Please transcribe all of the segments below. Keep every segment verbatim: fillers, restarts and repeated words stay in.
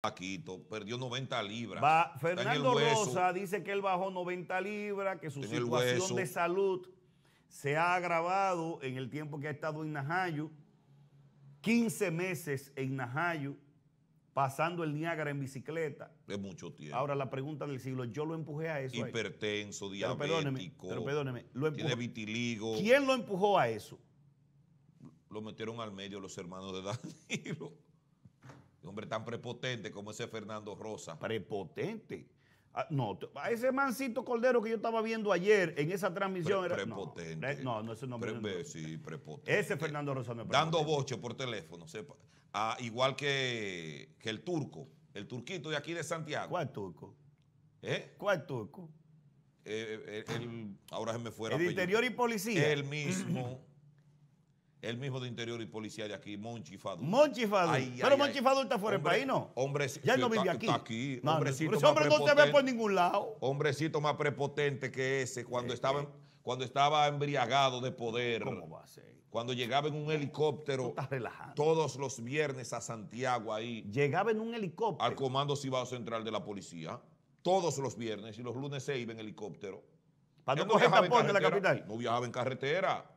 Paquito, perdió noventa libras. Va, Fernando Rosa dice que él bajó noventa libras, que su está situación de salud se ha agravado en el tiempo que ha estado en Najayo, quince meses en Najayo, pasando el Niágara en bicicleta. Es mucho tiempo. Ahora, la pregunta del siglo, yo lo empujé a eso. Hipertenso, ahí. diabético, pero perdóneme, pero perdóneme, lo tiene vitiligo. ¿Quién lo empujó a eso? Lo metieron al medio los hermanos de Danilo. Un hombre tan prepotente como ese Fernando Rosa. Prepotente. Ah, no, a ese mancito cordero que yo estaba viendo ayer en esa transmisión. Pre, era, prepotente. No, no, ese nombre Pre, no, sí, prepotente. Ese Fernando Rosa no es prepotente. Dando boche por teléfono, sepa. Ah, igual que, que el turco, el turquito de aquí de Santiago. ¿Cuál turco? ¿Eh? ¿Cuál turco? Eh, el, el, ahora se me fuera. El apellido. Interior y policía. El mismo. El mismo de Interior y Policía de aquí, Monchi Fadul. Monchi Fadul. Ay, pero ay, Monchi Fadul está fuera del país, ¿no? Hombre, ya él no vive aquí. Está aquí. No, hombrecito pero ese hombre no te ve por ningún lado. Hombrecito más prepotente que ese cuando, eh, estaba, eh. cuando estaba embriagado de poder. ¿Cómo va a ser? Cuando llegaba en un helicóptero todos los viernes a Santiago ahí. Llegaba en un helicóptero. Al Comando Cibao Central de la Policía. Todos los viernes y los lunes se iba en helicóptero. ¿Para no coger transporte en la capital? No viajaba en carretera.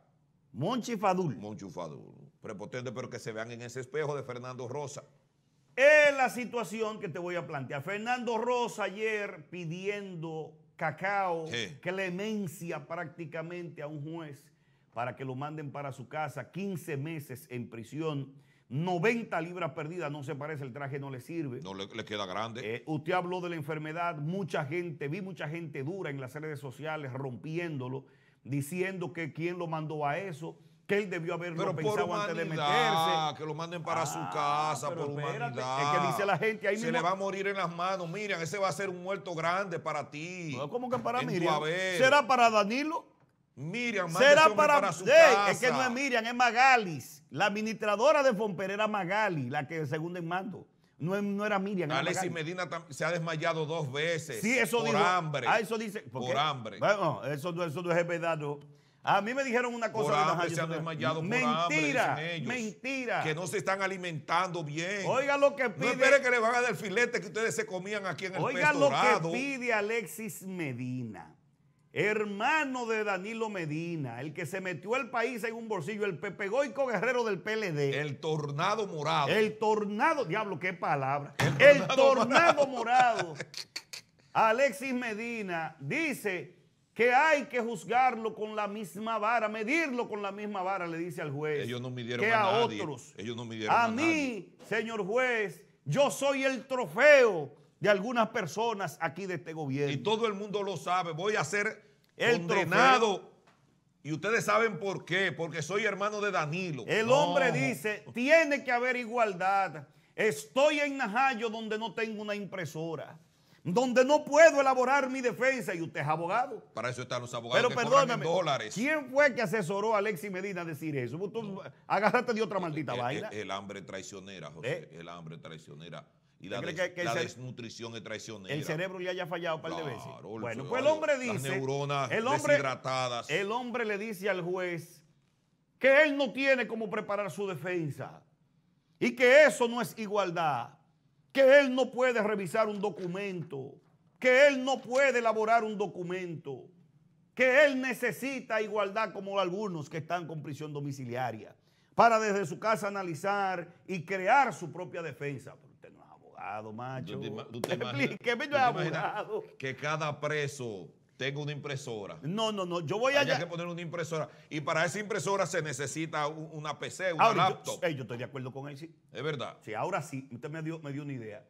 Monchi Fadul. Monchi Fadul. Prepotente, pero que se vean en ese espejo de Fernando Rosa. Es la situación que te voy a plantear. Fernando Rosa ayer pidiendo cacao, sí. clemencia prácticamente a un juez para que lo manden para su casa, quince meses en prisión, noventa libras perdidas, no se parece, el traje no le sirve. No, le, le queda grande. Eh, usted habló de la enfermedad, mucha gente, vi mucha gente dura en las redes sociales rompiéndolo, diciendo que quién lo mandó a eso, que él debió haberlo pero pensado antes de meterse. Que lo manden para ah, su casa, por humanidad. Espérate, es que dice la gente ahí se mismo. Le va a morir en las manos. Miriam, ese va a ser un muerto grande para ti. No, ¿cómo que para Miriam? ¿Será para Danilo? Miriam, ¿será para, para su sí, casa? Es que no es Miriam, es Magalis. La administradora de Fonper era Magalis, la que segunda en mando. No, no era Miriam. Alexis Medina se ha desmayado dos veces. Sí, eso por dijo, hambre. Ah, eso dice. ¿Por, por hambre. Bueno, eso, eso no es verdad, no. A mí me dijeron una cosa. Por de hambre, se han desmayado por mentira, hambre. Mentira, mentira. Que no se están alimentando bien. Oiga lo que pide. No espere que le van a dar el filete que ustedes se comían aquí en el Oiga pez dorado. Lo que pide Alexis Medina, hermano de Danilo Medina, el que se metió el país en un bolsillo, el pepegoico guerrero del P L D. El Tornado Morado. El Tornado, diablo, qué palabra. El Tornado, el tornado morado. morado. Alexis Medina dice que hay que juzgarlo con la misma vara, medirlo con la misma vara, le dice al juez. Ellos no midieron que a, a nadie. Otros. Ellos no midieron a, a mí, nadie. Señor juez, yo soy el trofeo de algunas personas aquí de este gobierno. Y todo el mundo lo sabe. Voy a ser condenado. Y ustedes saben por qué. Porque soy hermano de Danilo. El no. hombre dice, tiene que haber igualdad. Estoy en Najayo donde no tengo una impresora. Donde no puedo elaborar mi defensa. Y usted es abogado. Para eso están los abogados. Pero que perdóname, dólares. ¿Quién fue que asesoró a Alexis Medina a decir eso? Tú no. Agárrate de otra no, maldita el, vaina. El, el hambre traicionera, José. ¿Eh? El hambre traicionera. Y la, des, que, que la desnutrición es traicionera. El cerebro le haya fallado un par de veces. Claro, bueno, pues el hombre dice... Las neuronas el hombre, deshidratadas. El hombre le dice al juez que él no tiene cómo preparar su defensa y que eso no es igualdad, que él no puede revisar un documento, que él no puede elaborar un documento, que él necesita igualdad como algunos que están con prisión domiciliaria para desde su casa analizar y crear su propia defensa. Macho. ¿Tú te imaginas, ¿Te imaginas que cada preso tenga una impresora? No, no, no. Yo voy allá. Hay que poner una impresora. Y para esa impresora se necesita una P C, una ahora, laptop. Yo, hey, yo estoy de acuerdo con él, sí. Es verdad. Sí, ahora sí. Usted me dio, me dio una idea.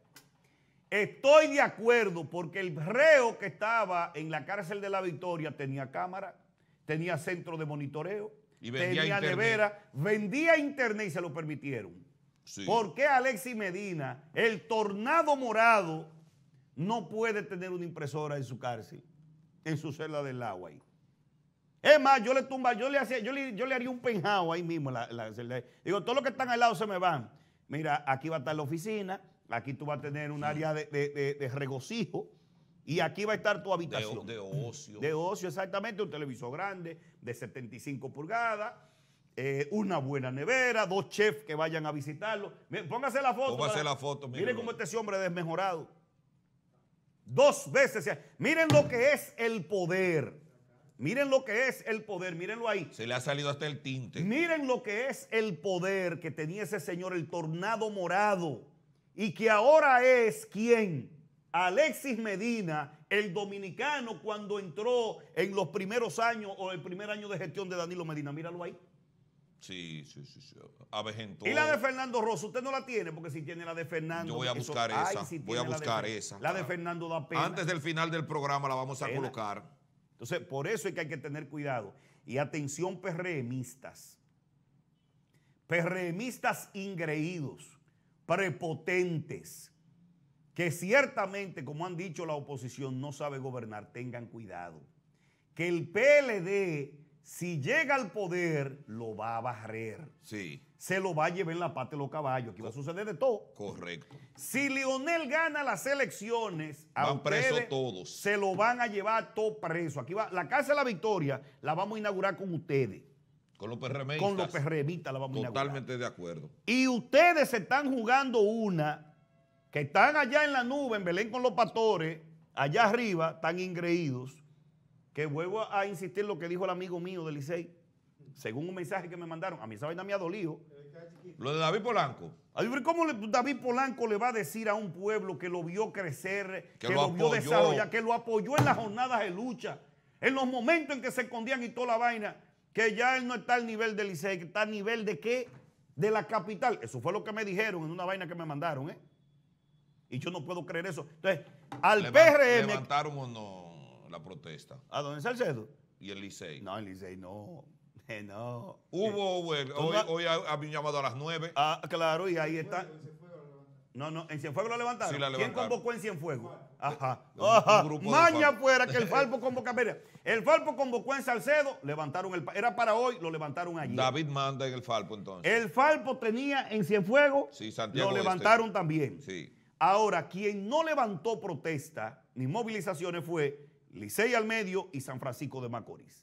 Estoy de acuerdo porque el reo que estaba en la cárcel de la Victoria tenía cámara, tenía centro de monitoreo, y vendía tenía internet. nevera, vendía internet y se lo permitieron. Sí. ¿Por qué Alexis Medina, el Tornado Morado, no puede tener una impresora en su cárcel, en su celda del agua ahí? Es más, yo le tumba, yo le hacía, yo le, yo le haría un penjao ahí mismo. La, la celda. Digo, todos los que están al lado se me van. Mira, aquí va a estar la oficina, aquí tú vas a tener un sí. área de, de, de, de regocijo y aquí va a estar tu habitación. De, de ocio. De ocio, exactamente, un televisor grande de setenta y cinco pulgadas. eh, una buena nevera, dos chefs que vayan a visitarlo. Póngase la foto. Póngase la foto. Miren cómo este hombre es desmejorado. Dos veces. Miren lo que es el poder. Miren lo que es el poder. Mírenlo ahí. Se le ha salido hasta el tinte. Miren lo que es el poder que tenía ese señor, el Tornado Morado. Y que ahora es quien, Alexis Medina, el dominicano, cuando entró en los primeros años o el primer año de gestión de Danilo Medina. Míralo ahí. Sí, sí, sí, sí. Avejentó. Y la de Fernando Rosa, usted no la tiene, porque si tiene la de Fernando... Yo voy a eso, buscar ay, esa, si voy a buscar la de, esa. La de Fernando da pena. Antes del final del programa la vamos a pena. colocar. Entonces, por eso es que hay que tener cuidado. Y atención, PRMistas. PRMistas ingreídos, prepotentes, que ciertamente, como han dicho la oposición, no sabe gobernar. Tengan cuidado. Que el P L D... si llega al poder, lo va a barrer. Sí. Se lo va a llevar en la pata de los caballos. Aquí Co va a suceder de todo. Correcto. Si Lionel gana las elecciones, a van presos todos. Se lo van a llevar todo preso. Aquí va la Casa de la Victoria, la vamos a inaugurar con ustedes. Con los PRMistas. Con los PRMistas la vamos Totalmente a inaugurar. Totalmente de acuerdo. Y ustedes se están jugando una, que están allá en la nube, en Belén con los pastores, allá arriba, están ingreídos. Que vuelvo a insistir lo que dijo el amigo mío del Licey, según un mensaje que me mandaron. A mí esa vaina me ha dolido. Lo de David Polanco. ¿Cómo le, David Polanco le va a decir a un pueblo que lo vio crecer, que, que lo, lo vio desarrollar, que lo apoyó en las jornadas de lucha, en los momentos en que se escondían y toda la vaina, que ya él no está al nivel del Licey, que está al nivel de qué? De la capital. Eso fue lo que me dijeron en una vaina que me mandaron, ¿eh? Y yo no puedo creer eso. Entonces, al P R M... ¿Levantaron o no la protesta? ¿A dónde? ¿Salcedo? ¿Y el Licey? No, el Licey no. No. Hubo, hubo el, hoy, hoy había llamado a las nueve. Ah, claro, y ahí está. No, no, en Cienfuegos la levantaron. Sí, la levantaron. ¿Quién convocó en Cienfuegos? Ajá. Ajá. Maña fuera que el Falpo convoca. El Falpo convocó en Salcedo, levantaron el... Era para hoy, lo levantaron allí. David manda en el Falpo entonces. El Falpo tenía en Cienfuegos, sí, Santiago lo levantaron este. también. Sí. Ahora, quien no levantó protesta ni movilizaciones fue Licey al medio y San Francisco de Macorís.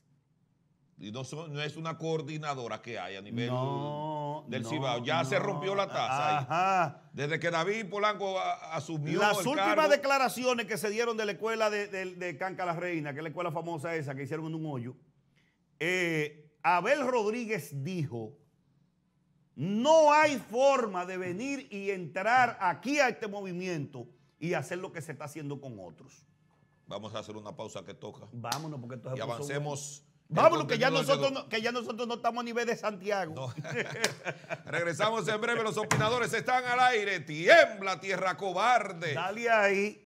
Y no, son, no es una coordinadora que hay a nivel no, del no, Cibao. Ya no, se rompió la taza. Ajá. Desde que David Polanco a, asumió Las el últimas cargo. declaraciones que se dieron de la escuela de, de, de Canca La Reina, que es la escuela famosa esa que hicieron en un hoyo, eh, Abel Rodríguez dijo, no hay forma de venir y entrar aquí a este movimiento y hacer lo que se está haciendo con otros. Vamos a hacer una pausa que toca. Vámonos, porque entonces... Y avancemos. Vámonos, que ya, nosotros no, que ya nosotros no estamos a nivel de Santiago. No. Regresamos en breve. Los opinadores están al aire. Tiembla, tierra cobarde. Dale ahí.